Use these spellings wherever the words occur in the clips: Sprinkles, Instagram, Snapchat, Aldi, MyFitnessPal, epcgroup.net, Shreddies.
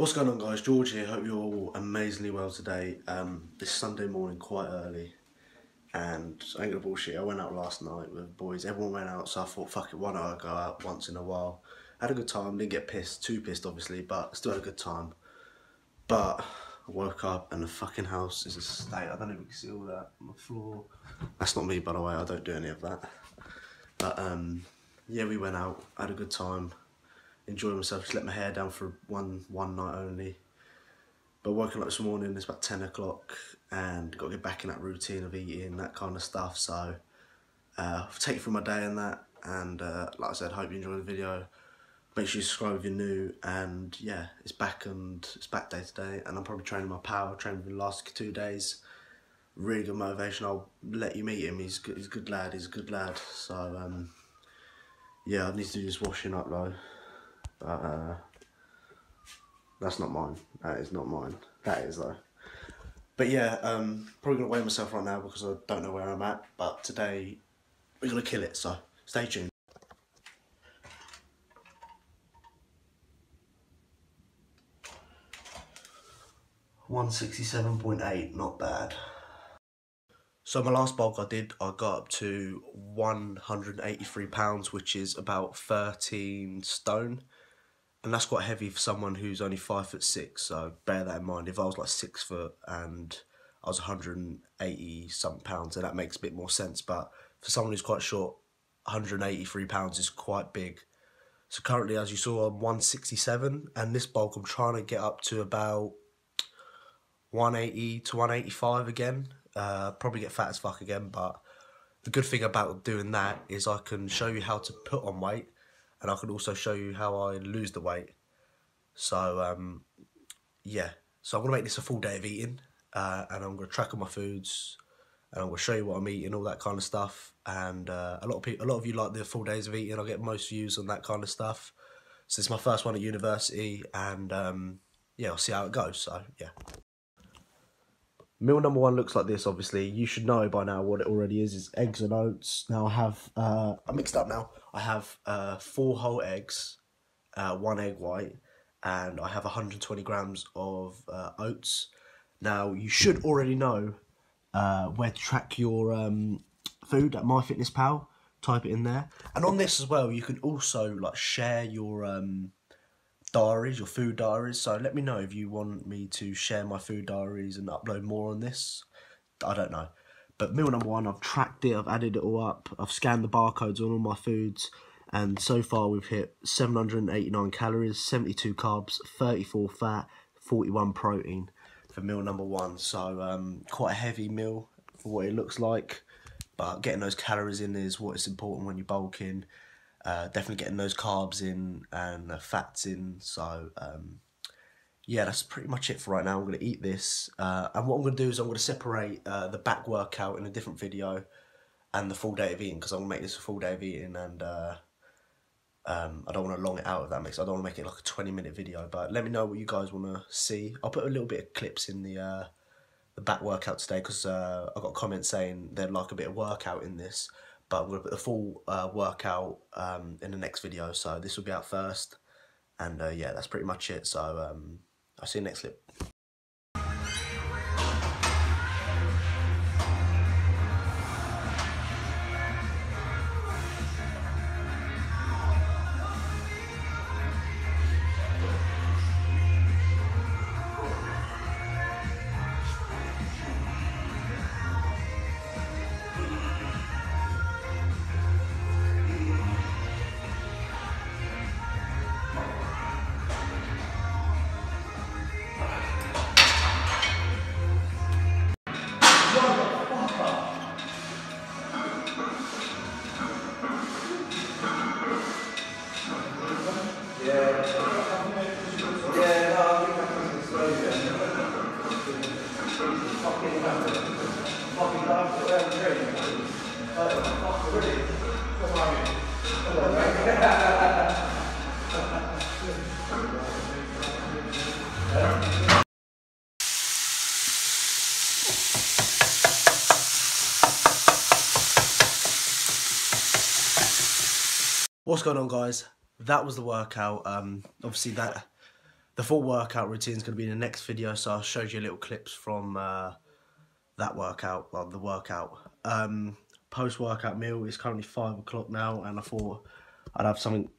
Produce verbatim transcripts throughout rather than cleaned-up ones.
What's going on, guys? George here. Hope you're all amazingly well today. Um, this Sunday morning, quite early, and I ain't gonna bullshit. I went out last night with the boys. Everyone went out, so I thought, fuck it, why not I go out once in a while? Had a good time. Didn't get pissed, too pissed, obviously, but still had a good time. But I woke up and the fucking house is a state. I don't know if you can see all that on the floor. That's not me, by the way. I don't do any of that. But um, yeah, we went out, had a good time. Enjoying myself, just let my hair down for one one night only. But woken up this morning, it's about ten o'clock, and got to get back in that routine of eating, that kind of stuff. So uh, I'll take you through my day and that, and uh, like I said, hope you enjoy the video. Make sure you subscribe if you're new, and yeah, it's back and it's back day today, and I'm probably training my power, training for the last two days. Really good motivation. I'll let you meet him. He's good, he's a good lad, he's a good lad. So um, yeah, I need to do this washing up though. Uh, that's not mine. That is not mine. That is though. But yeah, um, probably gonna weigh myself right now because I don't know where I'm at. But today we're gonna kill it. So stay tuned. one sixty-seven point eight, not bad. So my last bulk I did, I got up to one hundred and eighty-three pounds, which is about thirteen stone. And that's quite heavy for someone who's only five foot six, so bear that in mind. If I was like six foot and I was one hundred and eighty some pounds, then that makes a bit more sense. But for someone who's quite short, one hundred and eighty-three pounds is quite big. So currently, as you saw, I'm one sixty-seven, and this bulk I'm trying to get up to about one eighty to one eighty-five again. Uh, probably get fat as fuck again, but the good thing about doing that is I can show you how to put on weight. And I can also show you how I lose the weight. So, um, yeah. So I'm going to make this a full day of eating. Uh, and I'm going to track all my foods. And I'm going to show you what I'm eating, all that kind of stuff. And uh, a lot of people, a lot of you like the full days of eating. I get most views on that kind of stuff. So it's my first one at university. And, um, yeah, I'll see how it goes. So, yeah. Meal number one looks like this, obviously. You should know by now what it already is. It's eggs and oats. Now I have... Uh, I'm mixed up now. I have uh, four whole eggs, uh, one egg white, and I have one hundred and twenty grams of uh, oats. Now, you should already know uh, where to track your um, food at MyFitnessPal. Type it in there. And on this as well, you can also like share your... Um, diaries, your food diaries. So let me know if you want me to share my food diaries and upload more on this. I don't know. But meal number one, I've tracked it, I've added it all up, I've scanned the barcodes on all my foods, and so far we've hit seven hundred and eighty-nine calories, seventy-two carbs, thirty-four fat, forty-one protein for meal number one. So um, quite a heavy meal for what it looks like, but getting those calories in is what is important when you're bulking. Uh, definitely getting those carbs in and the fats in. So um, yeah, that's pretty much it for right now. I'm going to eat this, uh, and what I'm going to do is I'm going to separate uh, the back workout in a different video and the full day of eating, because I'm going to make this a full day of eating, and uh, um, I don't want to long it out if that makes sense. I don't want to make it like a twenty minute video, but let me know what you guys want to see. I'll put a little bit of clips in the, uh, the back workout today, because uh, I got comments saying they'd like a bit of workout in this. But I'm going to put the full uh, workout um, in the next video. So this will be out first. And uh, yeah, that's pretty much it. So um, I'll see you next clip. What's going on, guys? That was the workout. Um, obviously that the The full workout routine is going to be in the next video, so I showed you little clips from uh, that workout, well, the workout. Um, Post-workout meal is currently five o'clock now, and I thought I'd have something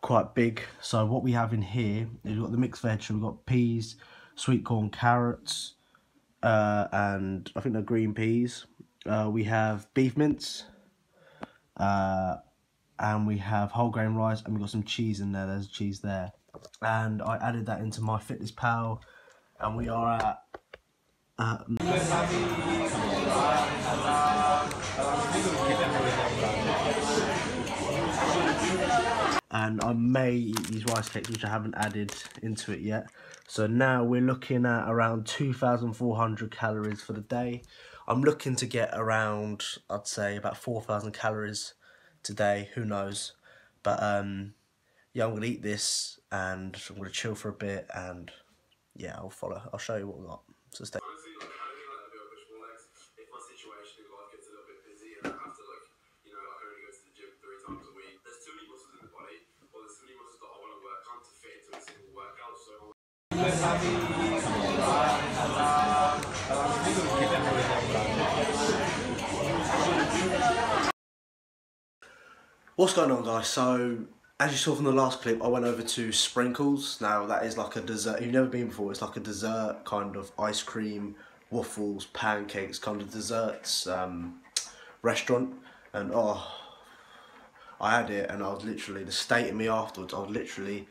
quite big. So what we have in here is we've got the mixed veg, so we've got peas, sweet corn, carrots, uh, and I think they're green peas. Uh, we have beef mince, uh, and we have whole grain rice, and we've got some cheese in there. There's cheese there. And I added that into MyFitnessPal, and we are at... Uh, and I may eat these rice cakes, which I haven't added into it yet. So now we're looking at around two thousand four hundred calories for the day. I'm looking to get around, I'd say, about four thousand calories today. Who knows? But um, yeah, I'm going to eat this and I'm going to chill for a bit. And yeah, I'll follow. I'll show you what we got. So stay. What's going on, guys? So as you saw from the last clip, I went over to Sprinkles. Now that is like a dessert, you've never been before, it's like a dessert kind of ice cream, waffles, pancakes, kind of desserts um, restaurant. And oh, I had it and I was literally, the state of me afterwards, I was literally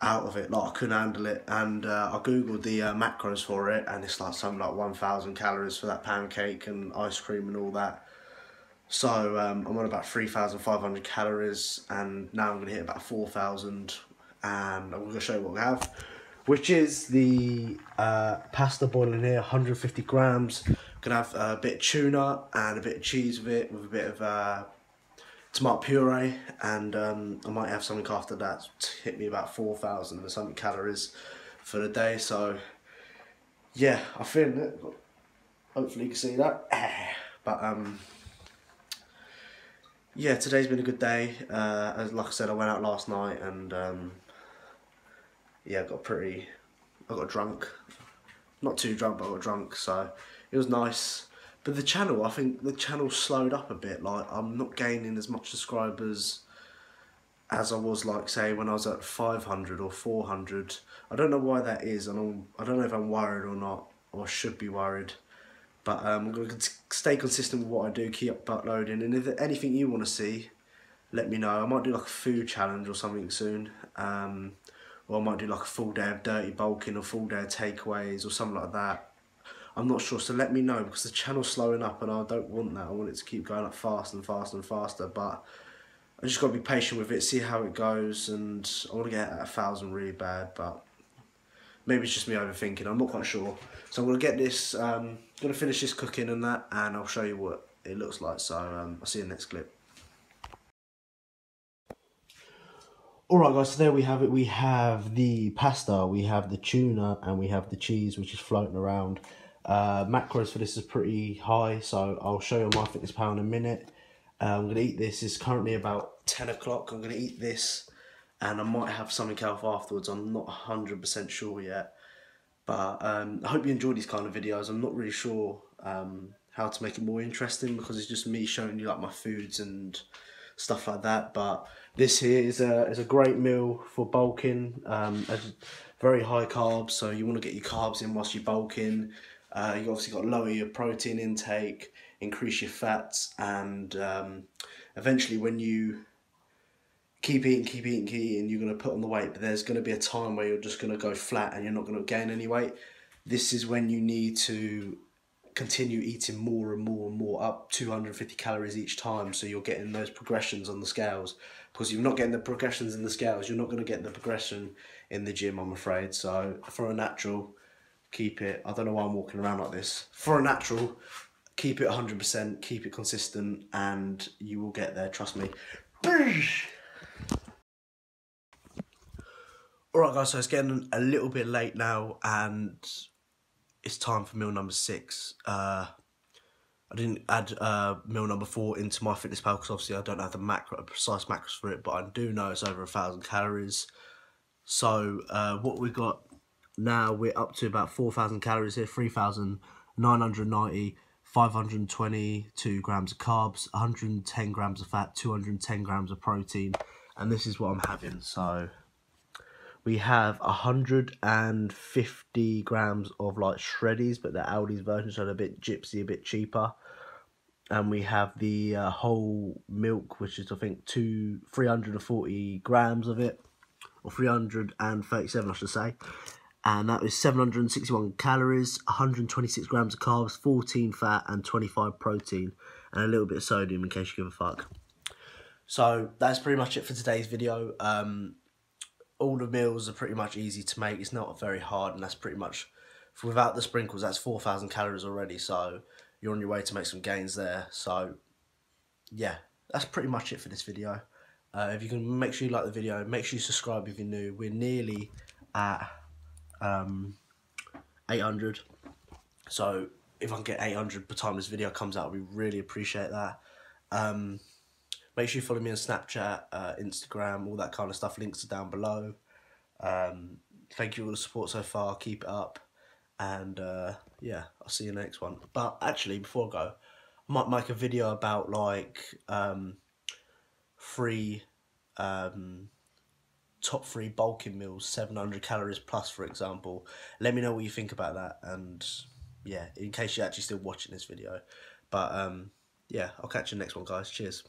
out of it, like I couldn't handle it. And uh, I googled the uh, macros for it, and it's like something like one thousand calories for that pancake and ice cream and all that. So um, I'm on about three thousand five hundred calories, and now I'm going to hit about four thousand, and I'm going to show you what we have, which is the uh, pasta boiling here, one hundred fifty grams. I'm going to have a bit of tuna and a bit of cheese with it, with a bit of uh, tomato puree, and um, I might have something after that to hit me about four thousand or something calories for the day. So yeah, I'm feeling it. Hopefully you can see that. But um. yeah, today's been a good day. Uh, as like I said, I went out last night and um, yeah, I got pretty, I got drunk. Not too drunk, but I got drunk, so it was nice. But the channel, I think the channel slowed up a bit. Like, I'm not gaining as much subscribers as I was, like, say, when I was at five hundred or four hundred. I don't know why that is, and I'm, I don't know if I'm worried or not, or should be worried. But um, I'm going to stay consistent with what I do, keep uploading, and if there's anything you want to see, let me know. I might do like a food challenge or something soon, um, or I might do like a full day of dirty bulking or full day of takeaways or something like that. I'm not sure, so let me know, because the channel's slowing up and I don't want that. I want it to keep going up fast and faster and faster, but I just got to be patient with it, see how it goes, and I want to get at a thousand really bad, but... maybe it's just me overthinking, I'm not quite sure. So I'm gonna get this, um, gonna finish this cooking and that, and I'll show you what it looks like. So um, I'll see you in the next clip. All right, guys, so there we have it. We have the pasta, we have the tuna, and we have the cheese, which is floating around. Uh, macros for this is pretty high, so I'll show you on MyFitnessPal in a minute. Uh, I'm gonna eat this, it's currently about ten o'clock. I'm gonna eat this, and I might have something else afterwards. I'm not one hundred percent sure yet. But um, I hope you enjoy these kind of videos. I'm not really sure um, how to make it more interesting, because it's just me showing you like my foods and stuff like that. But this here is a, is a great meal for bulking. Um, very high carbs, so you want to get your carbs in whilst you're bulking. Uh, you've obviously got to lower your protein intake, increase your fats, and um, eventually when you... keep eating, keep eating, keep eating, you're going to put on the weight, but there's going to be a time where you're just going to go flat and you're not going to gain any weight. This is when you need to continue eating more and more and more, up two hundred fifty calories each time, so you're getting those progressions on the scales. Because you're not getting the progressions in the scales, you're not going to get the progression in the gym, I'm afraid. So for a natural, keep it, I don't know why I'm walking around like this, for a natural, keep it one hundred percent, keep it consistent, and you will get there, trust me. Alright, guys, so it's getting a little bit late now, and it's time for meal number six. Uh, I didn't add uh, meal number four into MyFitnessPal because obviously I don't have the macro, precise macros for it, but I do know it's over a thousand calories. So uh, what we've got now, we're up to about four thousand calories here, three thousand nine hundred ninety, five hundred twenty-two grams of carbs, one hundred ten grams of fat, two hundred ten grams of protein, and this is what I'm having. So we have one hundred fifty grams of like shreddies, but they're Aldi's version, so they're a bit gypsy, a bit cheaper. And we have the uh, whole milk, which is I think two, three hundred forty grams of it, or three hundred thirty-seven I should say. And that was seven hundred sixty-one calories, one hundred twenty-six grams of carbs, fourteen fat and twenty-five protein, and a little bit of sodium in case you give a fuck. So that's pretty much it for today's video. Um, all the meals are pretty much easy to make. It's not very hard, and that's pretty much, without the sprinkles, that's four thousand calories already. So you're on your way to make some gains there. So yeah, that's pretty much it for this video. Uh, if you can, make sure you like the video, make sure you subscribe if you're new. We're nearly at um, eight hundred. So if I can get eight hundred by the time this video comes out, we really appreciate that. Um, Make sure you follow me on Snapchat, uh, Instagram, all that kind of stuff. Links are down below. Um, thank you for all the support so far. Keep it up. And uh, yeah, I'll see you in the next one. But actually, before I go, I might make a video about like um, free, um, top three bulking meals, seven hundred calories plus, for example. Let me know what you think about that. And yeah, in case you're actually still watching this video. But um, yeah, I'll catch you in the next one, guys. Cheers.